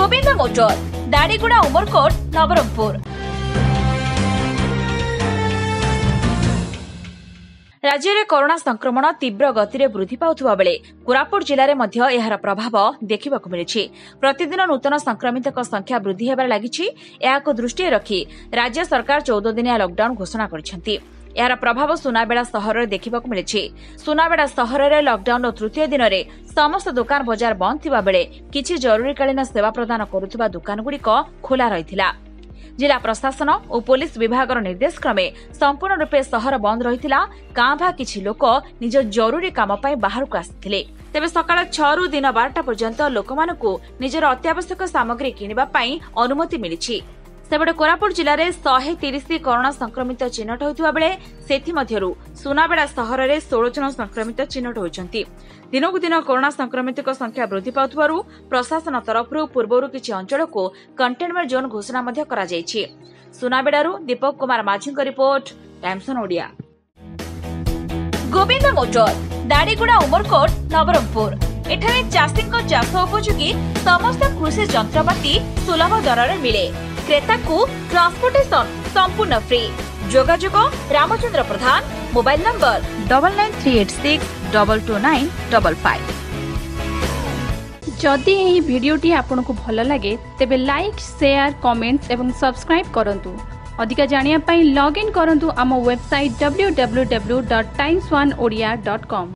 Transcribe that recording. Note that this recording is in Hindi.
गोविंदा मोटर, दाड़ीगुड़ा उमरकोट, नवरंगपुर। राज्य में कोरोना संक्रमण तीव्र गति में वृद्धि पाउथिबा बेले कोरापुट जिले में एहार प्रभाव देखा मिली। प्रतिदिन नूतन संक्रमितों संख्या वृद्धि होबार लागिछि। एहाको दृष्टि रखी राज्य सरकार 14 दिनिया लॉकडाउन घोषणा करिसेंति। एहार प्रभाव सुनाबेड़ा सहर में देखा मिली। सुनाबेड़ा सहर में लॉकडाउन तृतीय दिन में समस्त दुकान बजार बंद थिबा बेले किछि जरूरीकालीन सेवा प्रदान करुथिबा दुकानगुड़िक खोला रहिथिला। जिला प्रशासन और पुलिस विभाग निर्देश क्रमे संपूर्ण रूपे सहर बंद रही। गां भा किछि लोक निज जरूरी काम पाई बाहर को आसिथिले। तेबे सकाळ 6 रु दिन 12टा पर्यंत लोकमानकु निजर अत्यावश्यक सामग्री किनिबा पाई अनुमति मिलिछि। सेबडे कोरापुट जिले में 130 कोरोना संक्रमित चिन्हट होइथिबा बेले सेथिमध्यरु सुनाबेड़ा सहर में 16 जन संक्रमित चिन्हट होइछन्ति। दिनकू दिन कोरोना संक्रमितों संख्या वृद्धि पाउथिबारु प्रशासन तरफ पूर्वर किछि अंचल को कंटेनमेंट जोन घोषणा मध्य करा जायछि। सुनाबेड़ारु दीपक कुमार माझी का report, Times Odia. Govinda motor, Dadiguda Umerkote, Nabarangpur. एठाने चाषीको चाष उपयोगी समस्त कृषि जंत्रपाति सुलभ दर में मिले। क्रेता को ट्रांसपोर्टेशन संपूर्ण फ्री। जोगाजोग रामचंद्र प्रधान, मोबाइल नंबर 9938622955। जदि यही भिडियोटी आपंक भल लगे तेबे लाइक, शेयर, कमेंट्स एवं सब्सक्राइब करूँ। अधिका जानिया पाई लॉगिन करूँ आम वेबसाइट www.times1odia.com।